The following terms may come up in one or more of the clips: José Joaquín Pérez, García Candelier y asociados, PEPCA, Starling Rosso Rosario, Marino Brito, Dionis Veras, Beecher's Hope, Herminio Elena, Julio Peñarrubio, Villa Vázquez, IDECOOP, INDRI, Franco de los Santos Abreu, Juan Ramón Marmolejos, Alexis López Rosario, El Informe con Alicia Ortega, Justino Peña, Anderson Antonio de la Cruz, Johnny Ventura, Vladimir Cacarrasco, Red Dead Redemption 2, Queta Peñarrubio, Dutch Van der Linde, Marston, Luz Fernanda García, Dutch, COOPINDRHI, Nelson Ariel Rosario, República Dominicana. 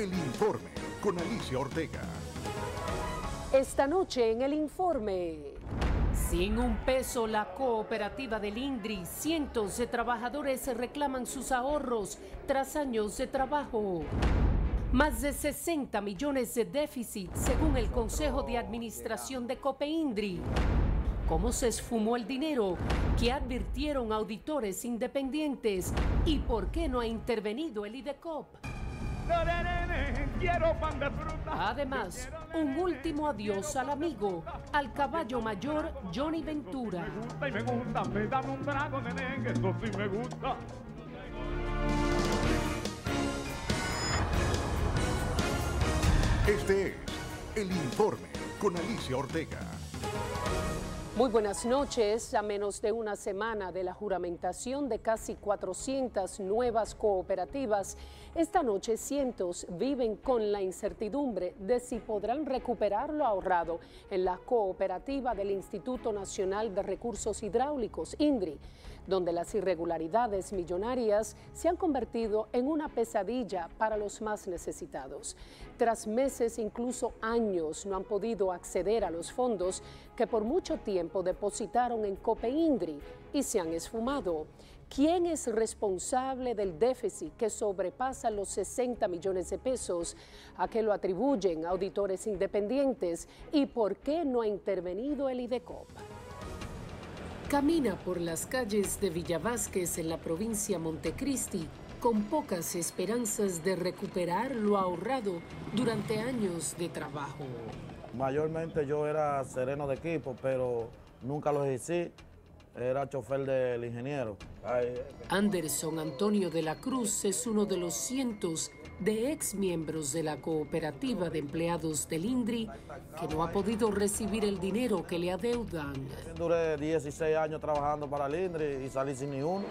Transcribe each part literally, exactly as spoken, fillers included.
El Informe con Alicia Ortega. Esta noche en El Informe. Sin un peso, la cooperativa del INDRI, cientos de trabajadores reclaman sus ahorros tras años de trabajo. Más de sesenta millones de déficit, según el Consejo de Administración de COOPINDRHI. ¿Cómo se esfumó el dinero? ¿Qué advirtieron auditores independientes? ¿Y por qué no ha intervenido el IDECOOP? Además, un último adiós al amigo, al caballo mayor Johnny Ventura. Este es El Informe con Alicia Ortega. Muy buenas noches. A menos de una semana de la juramentación de casi cuatrocientas nuevas cooperativas, esta noche cientos viven con la incertidumbre de si podrán recuperar lo ahorrado en la cooperativa del Instituto Nacional de Recursos Hidráulicos, INDRI, donde las irregularidades millonarias se han convertido en una pesadilla para los más necesitados. Tras meses, incluso años, no han podido acceder a los fondos que por mucho tiempo depositaron en COOPINDRHI y se han esfumado. ¿Quién es responsable del déficit que sobrepasa los sesenta millones de pesos? ¿A qué lo atribuyen auditores independientes? ¿Y por qué no ha intervenido el IDECOOP? Camina por las calles de Villa Vázquez en la provincia Montecristi con pocas esperanzas de recuperar lo ahorrado durante años de trabajo. Mayormente yo era sereno de equipo, pero nunca lo ejercí. Era chofer del ingeniero. Anderson Antonio de la Cruz es uno de los cientos de exmiembros de la cooperativa de empleados del INDRI que no ha podido recibir el dinero que le adeudan. Duré dieciséis años trabajando para el INDRI y salí sin ni uno.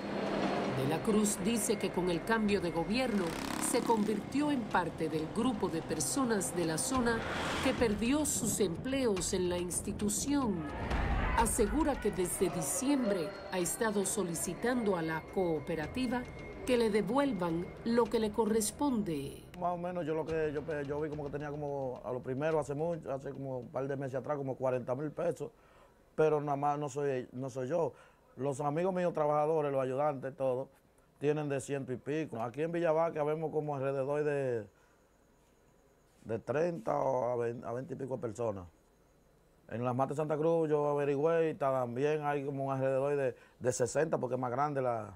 De la Cruz dice que con el cambio de gobierno se convirtió en parte del grupo de personas de la zona que perdió sus empleos en la institución. Asegura que desde diciembre ha estado solicitando a la cooperativa que le devuelvan lo que le corresponde. Más o menos yo lo que yo, yo vi como que tenía como a lo primero hace mucho, hace como un par de meses atrás, como cuarenta mil pesos, pero nada más no soy, no soy yo. Los amigos míos trabajadores, los ayudantes, todos, tienen de ciento y pico. Aquí en Villa Vázquez vemos como alrededor de, de treinta o a veinte, a veinte y pico de personas. En las Matas de Santa Cruz yo averigüé y también hay como alrededor de, de sesenta porque es más grande la,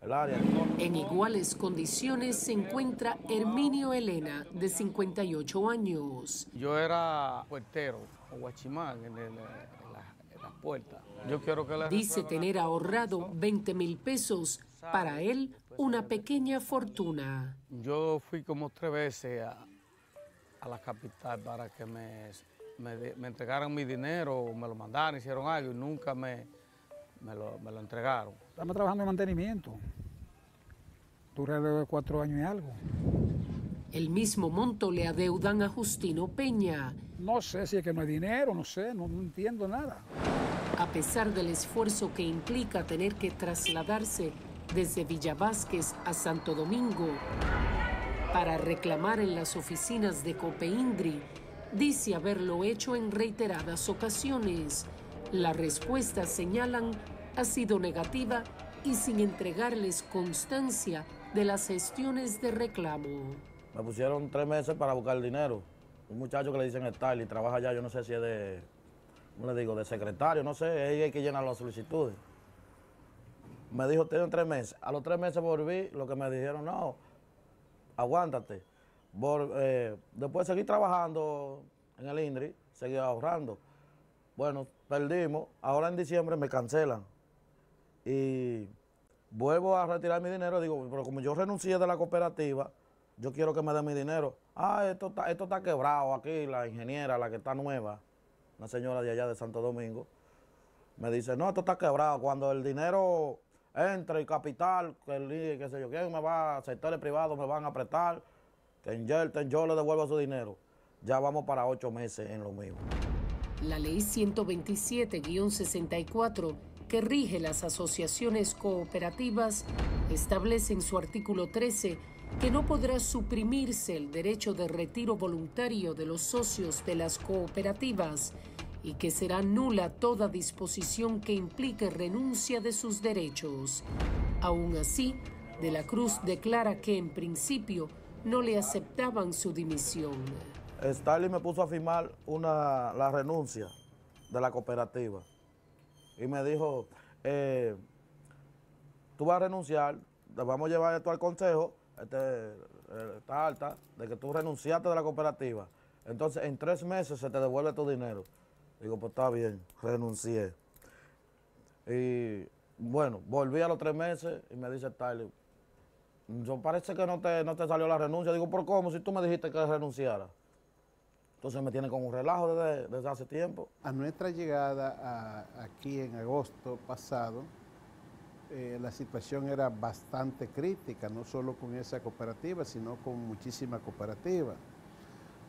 el área. En iguales condiciones se encuentra Herminio Elena, de cincuenta y ocho años. Yo era puertero o guachimán en, en las puertas. Yo quiero que la Dice tener ahorrado veinte mil pesos, para él una pequeña fortuna. Yo fui como tres veces a, a la capital para que me... Me, me entregaron mi dinero, me lo mandaron, hicieron algo y nunca me, me, lo, me lo entregaron. Estamos trabajando en mantenimiento. Duré cuatro años y algo. El mismo monto le adeudan a Justino Peña. No sé si es que no hay dinero, no sé, no, no entiendo nada. A pesar del esfuerzo que implica tener que trasladarse desde Villa Vázquez a Santo Domingo para reclamar en las oficinas de COOPINDRHI, dice haberlo hecho en reiteradas ocasiones. La respuesta, señalan, ha sido negativa y sin entregarles constancia de las gestiones de reclamo. Me pusieron tres meses para buscar dinero. Un muchacho que le dicen Starling, trabaja allá, yo no sé si es de, ¿cómo le digo?, de secretario, no sé, ahí hay que llenar las solicitudes. Me dijo, tienen tres meses. A los tres meses volví, lo que me dijeron, no, aguántate. Por, eh, después seguí trabajando en el INDRI, seguí ahorrando. Bueno, perdimos. Ahora en diciembre me cancelan. Y vuelvo a retirar mi dinero. Digo, pero como yo renuncié de la cooperativa, yo quiero que me den mi dinero. Ah, esto está, esto está quebrado aquí. La ingeniera, la que está nueva, una señora de allá de Santo Domingo, me dice, no, esto está quebrado. Cuando el dinero entre, el capital, el, qué sé yo, quién me va a sectores privados, me van a prestar. Yo le devuelvo su dinero. Ya vamos para ocho meses en lo mismo. La ley ciento veintisiete guión sesenta y cuatro, que rige las asociaciones cooperativas, establece en su artículo trece que no podrá suprimirse el derecho de retiro voluntario de los socios de las cooperativas y que será nula toda disposición que implique renuncia de sus derechos. Aún así, De la Cruz declara que en principio no le aceptaban su dimisión. Starling me puso a firmar una, la renuncia de la cooperativa y me dijo, eh, tú vas a renunciar, te vamos a llevar esto al consejo, este, esta alta, de que tú renunciaste de la cooperativa. Entonces en tres meses se te devuelve tu dinero. Digo, pues está bien, renuncié. Y bueno, volví a los tres meses y me dice Starling, yo parece que no te, no te salió la renuncia. Digo, ¿por cómo? Si tú me dijiste que renunciara. Entonces me tiene con un relajo desde, desde hace tiempo. A nuestra llegada a, aquí en agosto pasado, eh, la situación era bastante crítica, no solo con esa cooperativa, sino con muchísimas cooperativas.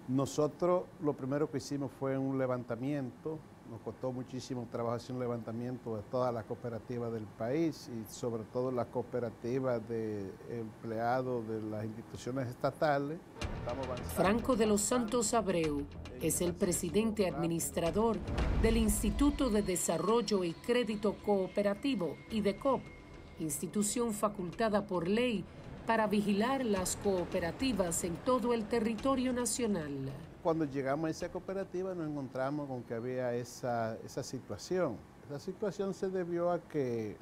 Nosotros lo primero que hicimos fue un levantamiento. Nos costó muchísimo trabajo hacer un levantamiento de todas las cooperativas del país y sobre todo las cooperativas de empleados de las instituciones estatales. Franco de los Santos Abreu es el presidente administrador del Instituto de Desarrollo y Crédito Cooperativo, IDECOOP, institución facultada por ley para vigilar las cooperativas en todo el territorio nacional. Cuando llegamos a esa cooperativa nos encontramos con que había esa, esa situación. Esa situación se debió a que,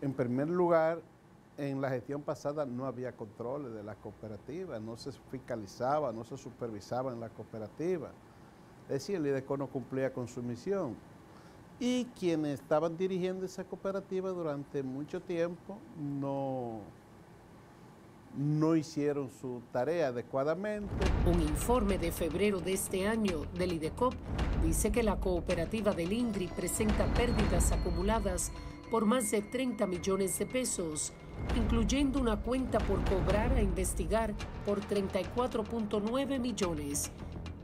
en primer lugar, en la gestión pasada no había controles de las cooperativas, no se fiscalizaba, no se supervisaba en las cooperativas. Es decir, el IDECOOP no cumplía con su misión. Y quienes estaban dirigiendo esa cooperativa durante mucho tiempo no... no hicieron su tarea adecuadamente. Un informe de febrero de este año del IDECOOP dice que la cooperativa del INDRI presenta pérdidas acumuladas por más de treinta millones de pesos, incluyendo una cuenta por cobrar a investigar por treinta y cuatro punto nueve millones,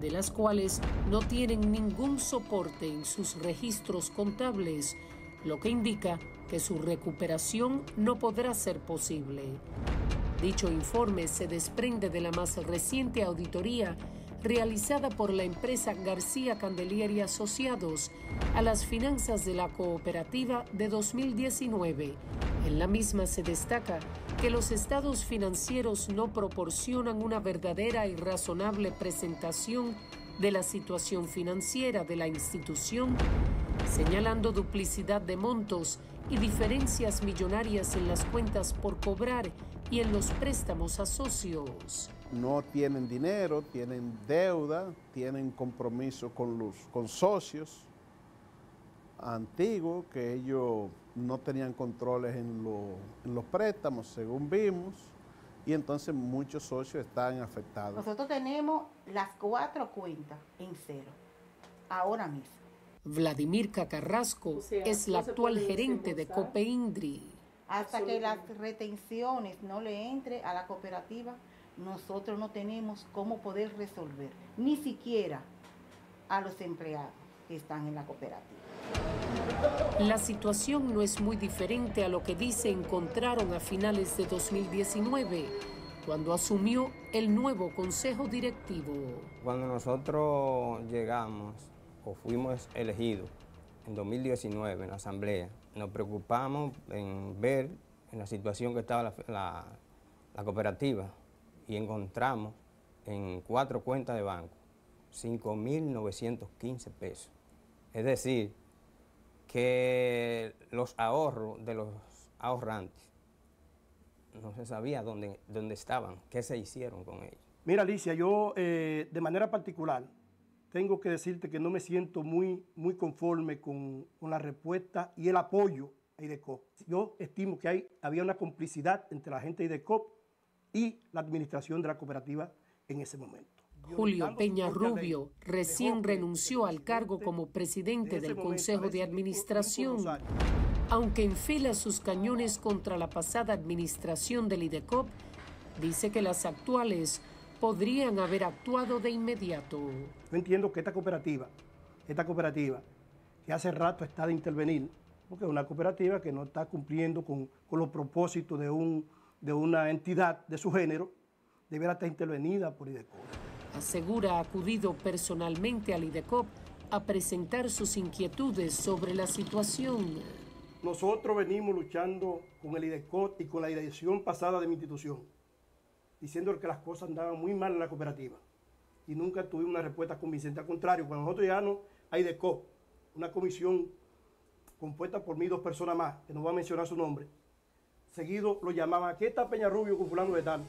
de las cuales no tienen ningún soporte en sus registros contables, lo que indica que su recuperación no podrá ser posible. Dicho informe se desprende de la más reciente auditoría realizada por la empresa García Candelier y asociados a las finanzas de la cooperativa de dos mil diecinueve. En la misma se destaca que los estados financieros no proporcionan una verdadera y razonable presentación de la situación financiera de la institución, señalando duplicidad de montos y diferencias millonarias en las cuentas por cobrar y en los préstamos a socios. No tienen dinero, tienen deuda, tienen compromiso con los con socios antiguos, que ellos no tenían controles en, lo, en los préstamos, según vimos, y entonces muchos socios están afectados. Nosotros tenemos las cuatro cuentas en cero, ahora mismo. Vladimir Cacarrasco o sea, es el no actual gerente de COOPINDRHI. Hasta que las retenciones no le entre a la cooperativa, nosotros no tenemos cómo poder resolver, ni siquiera a los empleados que están en la cooperativa. La situación no es muy diferente a lo que dice encontraron a finales de dos mil diecinueve, cuando asumió el nuevo consejo directivo. Cuando nosotros llegamos o fuimos elegidos en dos mil diecinueve en la asamblea, nos preocupamos en ver en la situación que estaba la, la, la cooperativa y encontramos en cuatro cuentas de banco cinco mil novecientos quince pesos. Es decir, que los ahorros de los ahorrantes no se sabía dónde, dónde estaban, qué se hicieron con ellos. Mira, Alicia, yo eh, de manera particular tengo que decirte que no me siento muy, muy conforme con, con la respuesta y el apoyo a IDECOOP. Yo estimo que hay, había una complicidad entre la gente de IDECOOP y la administración de la cooperativa en ese momento. Julio Peñarrubio recién renunció al cargo como presidente del Consejo de Administración, aunque enfila sus cañones contra la pasada administración del IDECOOP, dice que las actuales podrían haber actuado de inmediato. Yo entiendo que esta cooperativa, esta cooperativa que hace rato está de intervenir, porque es una cooperativa que no está cumpliendo con, con los propósitos de un, de una entidad de su género debiera estar intervenida por IDECOOP. Asegura ha acudido personalmente al IDECOOP a presentar sus inquietudes sobre la situación. Nosotros venimos luchando con el IDECOOP y con la dirección pasada de mi institución, diciendo que las cosas andaban muy mal en la cooperativa y nunca tuvimos una respuesta convincente. Al contrario, cuando nosotros llegamos a IDECOOP, una comisión compuesta por mí y dos personas más, que no voy a mencionar su nombre, seguido lo llamaban Queta Peñarrubio con fulano de tal.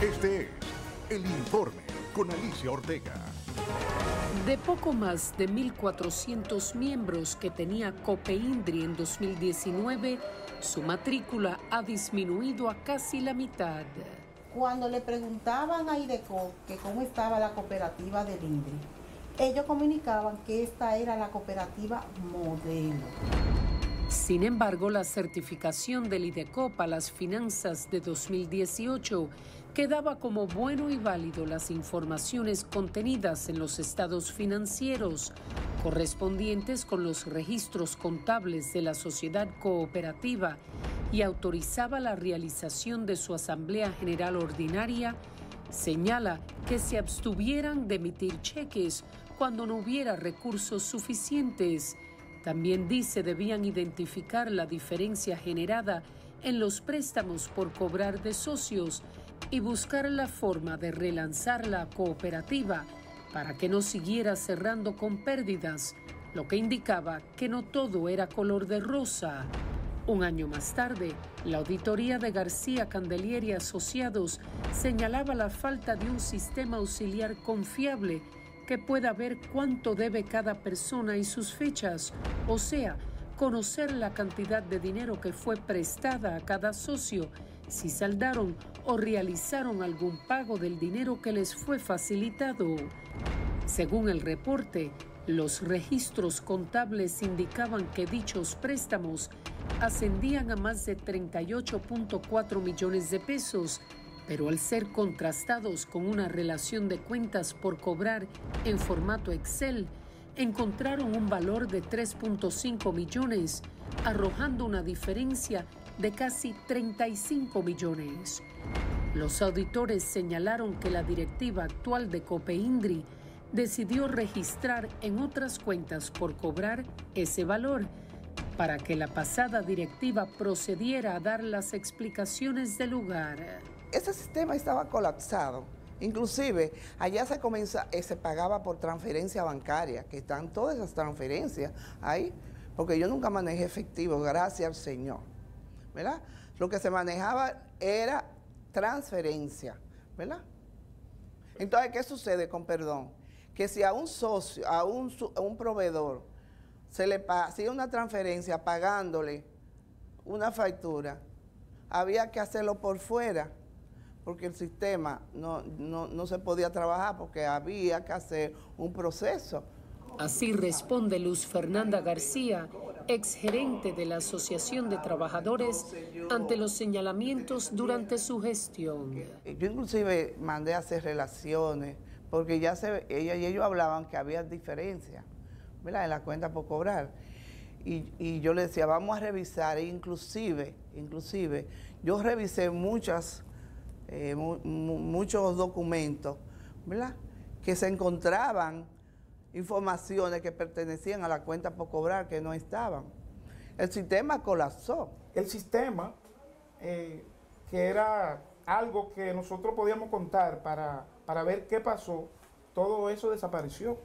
Este es El Informe con Alicia Ortega. De poco más de mil cuatrocientos miembros que tenía COOPINDRHI en dos mil diecinueve, su matrícula ha disminuido a casi la mitad. Cuando le preguntaban a IDECOOP que cómo estaba la cooperativa del INDRI, ellos comunicaban que esta era la cooperativa modelo. Sin embargo, la certificación del IDECOOP a las finanzas de dos mil dieciocho quedaba como bueno y válido las informaciones contenidas en los estados financieros correspondientes con los registros contables de la sociedad cooperativa y autorizaba la realización de su Asamblea General Ordinaria. Señala que se abstuvieran de emitir cheques cuando no hubiera recursos suficientes. También dice debían identificar la diferencia generada en los préstamos por cobrar de socios y buscar la forma de relanzar la cooperativa para que no siguiera cerrando con pérdidas, lo que indicaba que no todo era color de rosa. Un año más tarde, la auditoría de García Candelier y asociados señalaba la falta de un sistema auxiliar confiable que pueda ver cuánto debe cada persona y sus fechas, o sea, conocer la cantidad de dinero que fue prestada a cada socio, si saldaron o realizaron algún pago del dinero que les fue facilitado. Según el reporte, los registros contables indicaban que dichos préstamos ascendían a más de treinta y ocho punto cuatro millones de pesos, pero al ser contrastados con una relación de cuentas por cobrar en formato Excel, encontraron un valor de tres punto cinco millones, arrojando una diferencia de casi treinta y cinco millones. Los auditores señalaron que la directiva actual de COOPINDRHI decidió registrar en otras cuentas por cobrar ese valor, para que la pasada directiva procediera a dar las explicaciones del lugar. Ese sistema estaba colapsado. Inclusive, allá se, comenzó, se pagaba por transferencia bancaria, que están todas esas transferencias ahí, porque yo nunca manejé efectivo, gracias al Señor, ¿verdad? Lo que se manejaba era transferencia, ¿verdad? Entonces, ¿qué sucede con perdón? Que si a un socio, a un, a un proveedor, se le hacía una transferencia pagándole una factura, había que hacerlo por fuera, porque el sistema no, no, no se podía trabajar, porque había que hacer un proceso. Así responde Luz Fernanda García, exgerente de la Asociación de Trabajadores, ante los señalamientos durante su gestión. Yo inclusive mandé a hacer relaciones, porque ya se, ella y ellos hablaban que había diferencias, ¿verdad?, en la cuenta por cobrar. Y, y yo le decía, vamos a revisar, e inclusive, inclusive, yo revisé muchas, eh, mu mu muchos documentos, ¿verdad?, que se encontraban informaciones que pertenecían a la cuenta por cobrar que no estaban. El sistema colapsó. El sistema, eh, que era algo que nosotros podíamos contar para, para ver qué pasó, todo eso desapareció.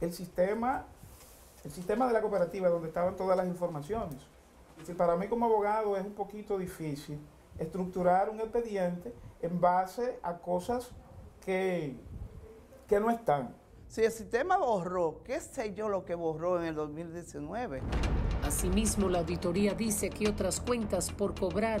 El sistema, el sistema de la cooperativa donde estaban todas las informaciones. Para mí como abogado es un poquito difícil estructurar un expediente en base a cosas que, que no están. Si el sistema borró, qué sé yo lo que borró en el dos mil diecinueve. Asimismo, la auditoría dice que otras cuentas por cobrar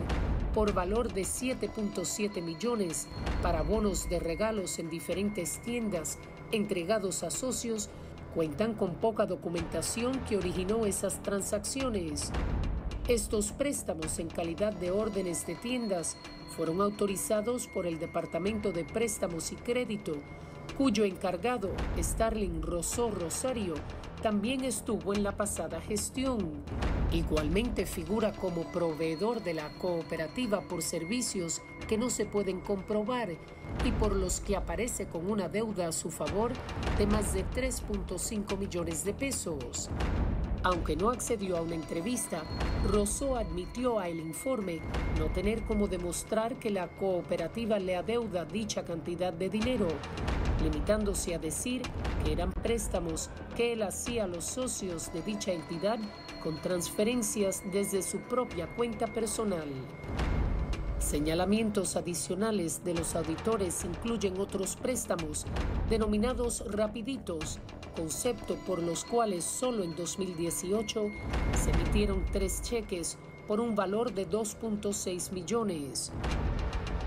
por valor de siete punto siete millones para bonos de regalos en diferentes tiendas entregados a socios cuentan con poca documentación que originó esas transacciones. Estos préstamos en calidad de órdenes de tiendas fueron autorizados por el Departamento de Préstamos y Crédito, cuyo encargado, Starling Rosso Rosario, también estuvo en la pasada gestión. Igualmente figura como proveedor de la cooperativa por servicios que no se pueden comprobar y por los que aparece con una deuda a su favor de más de tres punto cinco millones de pesos. Aunque no accedió a una entrevista, Rosso admitió a El Informe no tener cómo demostrar que la cooperativa le adeuda dicha cantidad de dinero, limitándose a decir que eran préstamos que él hacía a los socios de dicha entidad con transferencias desde su propia cuenta personal. Señalamientos adicionales de los auditores incluyen otros préstamos, denominados rapiditos, concepto por los cuales solo en dos mil dieciocho se emitieron tres cheques por un valor de dos punto seis millones.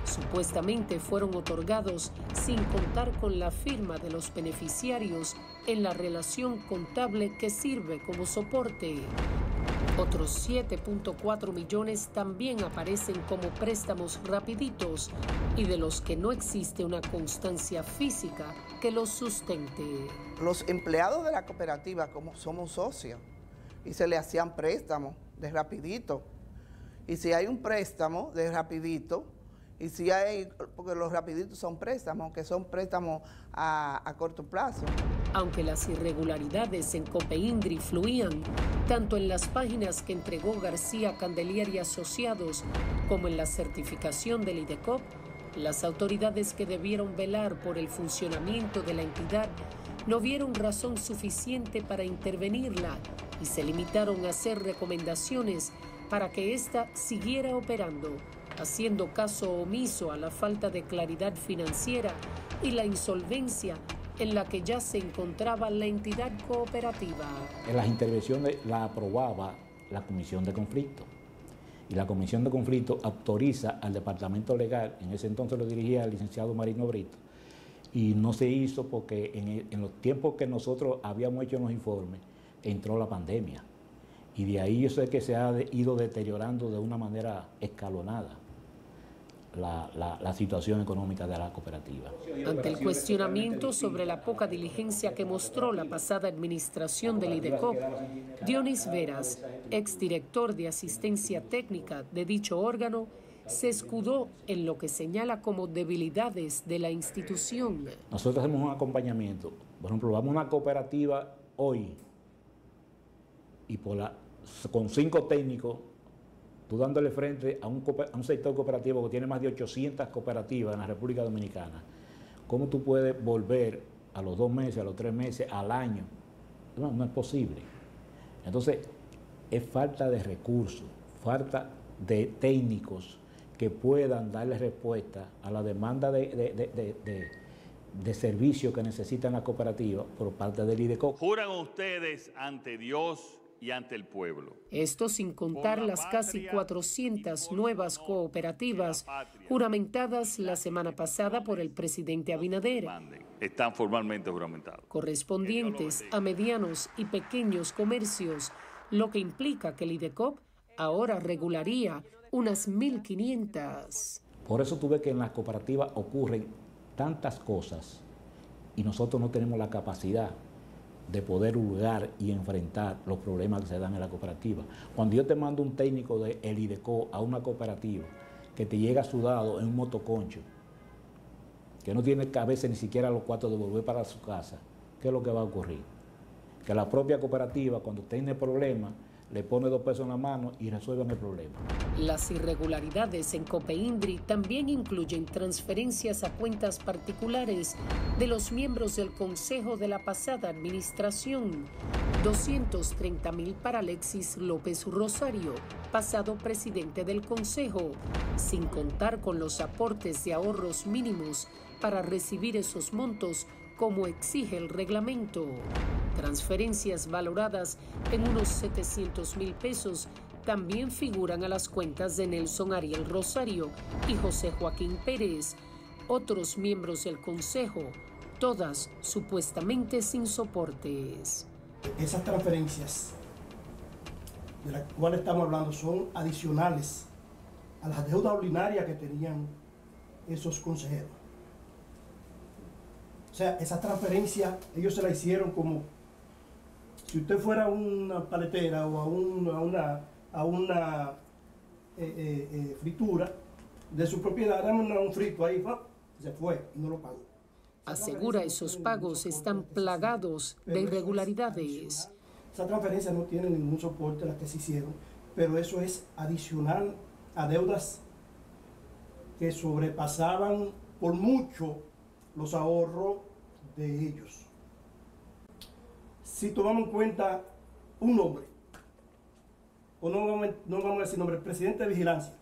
Supuestamente fueron otorgados sin contar con la firma de los beneficiarios en la relación contable que sirve como soporte. Otros siete punto cuatro millones también aparecen como préstamos rapiditos y de los que no existe una constancia física que los sustente. Los empleados de la cooperativa, como somos socios, y se le hacían préstamos de rapidito. Y si hay un préstamo de rapidito, y si hay, porque los rapiditos son préstamos, que son préstamos a, a corto plazo. Aunque las irregularidades en COOPINDRHI fluían, tanto en las páginas que entregó García Candelier y asociados, como en la certificación del IDECOOP, las autoridades que debieron velar por el funcionamiento de la entidad no vieron razón suficiente para intervenirla y se limitaron a hacer recomendaciones para que ésta siguiera operando, haciendo caso omiso a la falta de claridad financiera y la insolvencia en la que ya se encontraba la entidad cooperativa. Las intervenciones las aprobaba la Comisión de Conflicto y la Comisión de Conflicto autoriza al Departamento Legal, en ese entonces lo dirigía el licenciado Marino Brito, y no se hizo porque en, el, en los tiempos que nosotros habíamos hecho los informes, entró la pandemia. Y de ahí yo sé que se ha de, ido deteriorando de una manera escalonada la, la, la situación económica de la cooperativa. Ante el cuestionamiento sobre la poca diligencia que mostró la pasada administración del IDECOOP, Dionis Veras, exdirector de asistencia técnica de dicho órgano, se escudó en lo que señala como debilidades de la institución. Nosotros hacemos un acompañamiento. Por ejemplo, vamos a una cooperativa hoy y por la, con cinco técnicos, tú dándole frente a un, a un sector cooperativo que tiene más de ochocientas cooperativas en la República Dominicana. ¿Cómo tú puedes volver a los dos meses, a los tres meses, al año? No, no es posible. Entonces, es falta de recursos, falta de técnicos que puedan darle respuesta a la demanda de, de, de, de, de, de servicio que necesitan las cooperativas por parte del IDECOOP. Juran ustedes ante Dios y ante el pueblo. Esto sin contar las casi cuatrocientas nuevas cooperativas juramentadas la semana pasada por el presidente Abinader. Están formalmente juramentados. Correspondientes a medianos y pequeños comercios, lo que implica que el IDECOOP ahora regularía unas mil quinientas. Por eso tú ves que en las cooperativas ocurren tantas cosas y nosotros no tenemos la capacidad de poder hurgar y enfrentar los problemas que se dan en la cooperativa. Cuando yo te mando un técnico del IDECOOP a una cooperativa que te llega sudado en un motoconcho, que no tiene cabeza ni siquiera los cuartos de volver para su casa, ¿qué es lo que va a ocurrir? Que la propia cooperativa, cuando tiene problemas, le pone dos pesos en la mano y resuelven el problema. Las irregularidades en COOPINDRHI también incluyen transferencias a cuentas particulares de los miembros del Consejo de la pasada administración. doscientos treinta mil para Alexis López Rosario, pasado presidente del Consejo, sin contar con los aportes de ahorros mínimos para recibir esos montos como exige el reglamento. Transferencias valoradas en unos setecientos mil pesos también figuran a las cuentas de Nelson Ariel Rosario y José Joaquín Pérez, otros miembros del Consejo, todas supuestamente sin soportes. Esas transferencias de las cuales estamos hablando son adicionales a las deudas ordinarias que tenían esos consejeros. O sea, esa transferencia ellos se la hicieron como si usted fuera a una paletera o a, un, a una, a una eh, eh, fritura de su propiedad, dan un frito ahí, se fue y no lo pagó. Asegura esos pagos están plagados de irregularidades. Esa transferencia no tiene ningún soporte las que se hicieron, pero eso es adicional a deudas que sobrepasaban por mucho los ahorros de ellos. Si tomamos en cuenta un nombre, o no vamos, no vamos a decir nombre, el presidente de vigilancia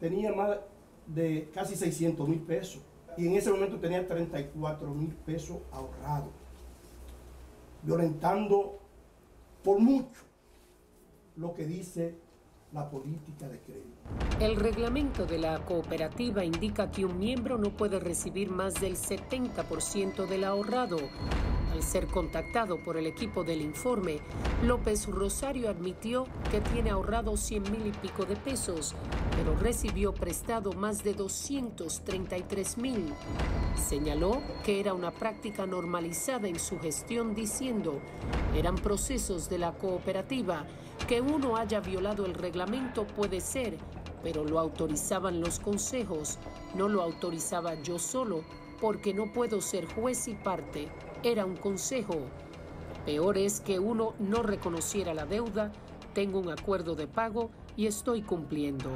tenía más de casi seiscientos mil pesos, y en ese momento tenía treinta y cuatro mil pesos ahorrados, violentando por mucho lo que dice la política de crédito. El reglamento de la cooperativa indica que un miembro no puede recibir más del setenta por ciento del ahorrado. Al ser contactado por el equipo del informe, López Rosario admitió que tiene ahorrado cien mil y pico de pesos, pero recibió prestado más de doscientos treinta y tres mil. Señaló que era una práctica normalizada en su gestión, diciendo: eran procesos de la cooperativa. Que uno haya violado el reglamento puede ser, pero lo autorizaban los consejos, no lo autorizaba yo solo, porque no puedo ser juez y parte, era un consejo. Peor es que uno no reconociera la deuda, tengo un acuerdo de pago y estoy cumpliendo.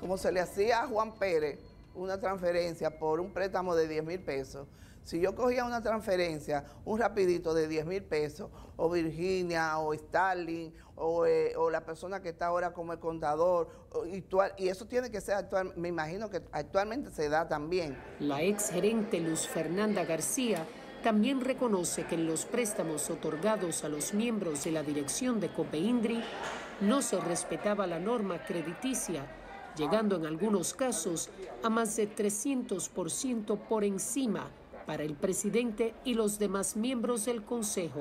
Como se le hacía a Juan Pérez una transferencia por un préstamo de diez mil pesos, si yo cogía una transferencia, un rapidito de diez mil pesos, o Virginia, o Starling, o, eh, o la persona que está ahora como el contador, o, y, y eso tiene que ser actual, me imagino que actualmente se da también. La exgerente Luz Fernanda García también reconoce que en los préstamos otorgados a los miembros de la dirección de COOPINDRHI no se respetaba la norma crediticia, llegando en algunos casos a más de trescientos por ciento por encima para el presidente y los demás miembros del consejo.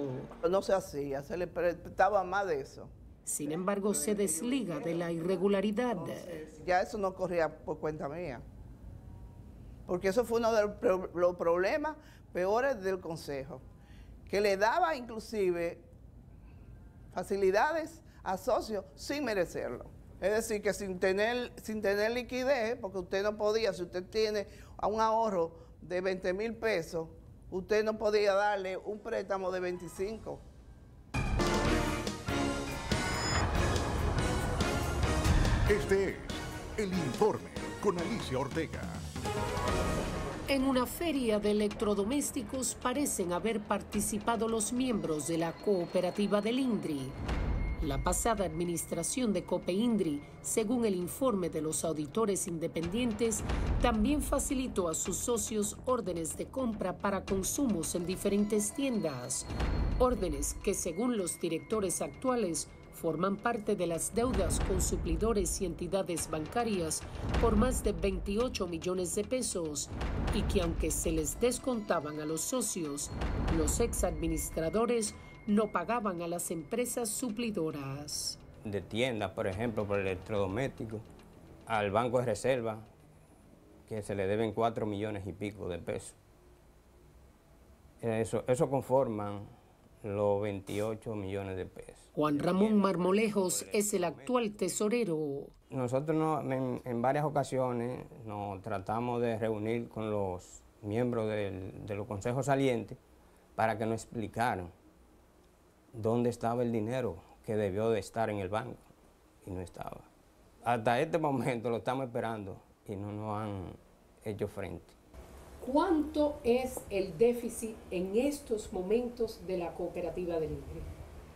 No se hacía, se le prestaba más de eso. Sin embargo, se desliga de la irregularidad. Ya eso no corría por cuenta mía, porque eso fue uno de los problemas peores del consejo, que le daba inclusive facilidades a socios sin merecerlo. Es decir, que sin tener, sin tener liquidez, porque usted no podía, si usted tiene un ahorro de veinte mil pesos, usted no podía darle un préstamo de veinticinco. Este es El Informe con Alicia Ortega. En una feria de electrodomésticos parecen haber participado los miembros de la cooperativa del INDRI. La pasada administración de COOPINDRHI, según el informe de los auditores independientes, también facilitó a sus socios órdenes de compra para consumos en diferentes tiendas. Órdenes que, según los directores actuales, forman parte de las deudas con suplidores y entidades bancarias por más de veintiocho millones de pesos, y que aunque se les descontaban a los socios, los exadministradores no pagaban a las empresas suplidoras. De tiendas, por ejemplo, por electrodomésticos, al Banco de Reserva, que se le deben cuatro millones y pico de pesos. Eso, eso conforman los veintiocho millones de pesos. Juan Ramón Marmolejos es el actual tesorero. Nosotros no, en, en varias ocasiones nos tratamos de reunir con los miembros del, de los consejos salientes para que nos explicaran dónde estaba el dinero que debió de estar en el banco, y no estaba. Hasta este momento lo estamos esperando y no nos han hecho frente. ¿Cuánto es el déficit en estos momentos de la cooperativa del INDRI?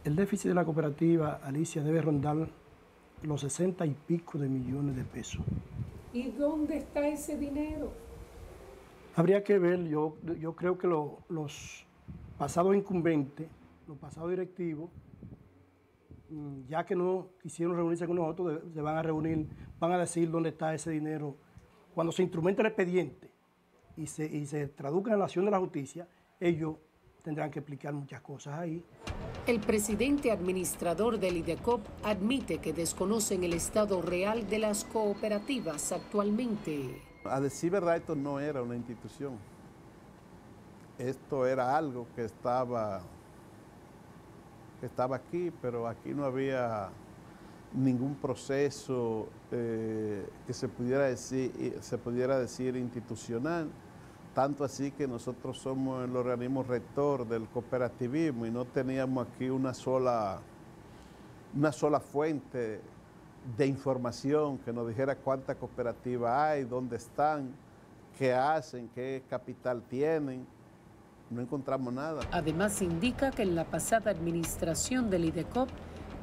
El déficit de la cooperativa, Alicia, debe rondar los sesenta y pico de millones de pesos. ¿Y dónde está ese dinero? Habría que ver, yo, yo creo que lo, los pasados incumbentes, los pasados directivos, ya que no quisieron reunirse con nosotros, se van a reunir, van a decir dónde está ese dinero. Cuando se instrumenta el expediente y se, y se traduzca en la acción de la justicia, ellos tendrán que explicar muchas cosas ahí. El presidente administrador del IDECOOP admite que desconocen el estado real de las cooperativas actualmente. A decir verdad, esto no era una institución. Esto era algo que estaba, que estaba aquí, pero aquí no había ningún proceso eh, que se pudiera decir, se pudiera decir institucional, tanto así que nosotros somos el organismo rector del cooperativismo y no teníamos aquí una sola, una sola fuente de información que nos dijera cuánta cooperativa hay, dónde están, qué hacen, qué capital tienen. No encontramos nada. Además, indica que en la pasada administración del IDECOOP,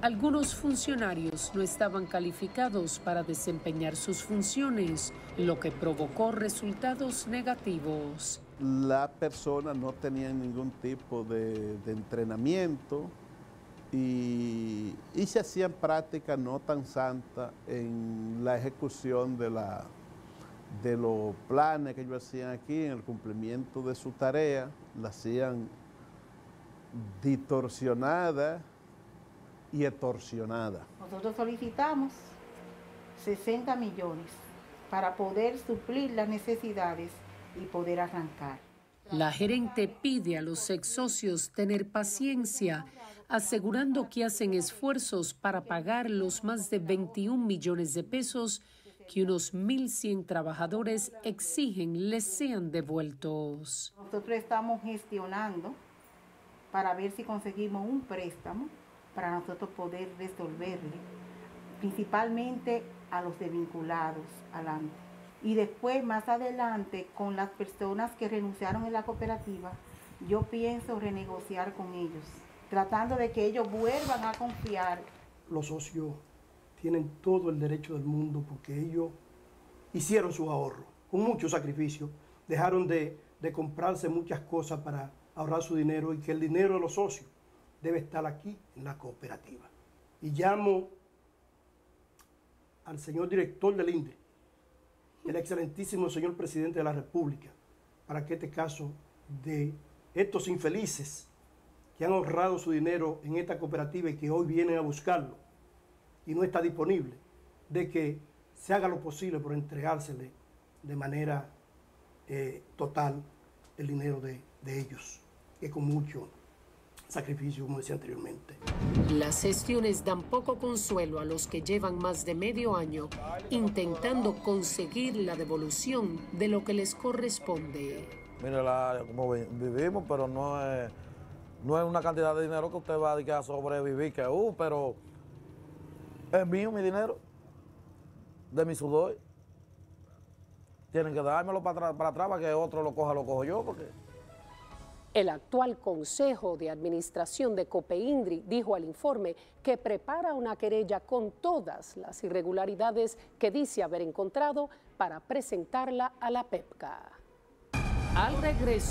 algunos funcionarios no estaban calificados para desempeñar sus funciones, lo que provocó resultados negativos. La persona no tenía ningún tipo de, de entrenamiento y, y se hacían prácticas no tan santas en la ejecución de, la, de los planes que ellos hacían aquí, en el cumplimiento de su tarea, la hacían distorsionada y extorsionada. Nosotros solicitamos sesenta millones para poder suplir las necesidades y poder arrancar. La gerente pide a los ex socios tener paciencia, asegurando que hacen esfuerzos para pagar los más de veintiún millones de pesos que unos mil cien trabajadores exigen les sean devueltos. Nosotros estamos gestionando para ver si conseguimos un préstamo para nosotros poder resolverle, principalmente a los desvinculados, adelante. Y después, más adelante, con las personas que renunciaron en la cooperativa, yo pienso renegociar con ellos, tratando de que ellos vuelvan a confiar. Los socios tienen todo el derecho del mundo porque ellos hicieron sus ahorros, con mucho sacrificio, dejaron de, de comprarse muchas cosas para ahorrar su dinero y que el dinero de los socios debe estar aquí en la cooperativa. Y llamo al señor director del INDRI, el excelentísimo señor presidente de la República, para que este caso de estos infelices que han ahorrado su dinero en esta cooperativa y que hoy vienen a buscarlo y no está disponible, de que se haga lo posible por entregársele de manera eh, total el dinero de, de ellos, que con mucho sacrificio, como decía anteriormente. Las gestiones dan poco consuelo a los que llevan más de medio año intentando conseguir la devolución de lo que les corresponde. Mira, la, como vivimos, pero no es, no es una cantidad de dinero que usted va a sobrevivir, que uh, pero es mío mi dinero, de mi sudor. Tienen que dármelo para atrás, para atrás, para que otro lo coja, lo cojo yo, porque... El actual Consejo de Administración de COOPINDRHI dijo al informe que prepara una querella con todas las irregularidades que dice haber encontrado para presentarla a la PEPCA. Al regreso...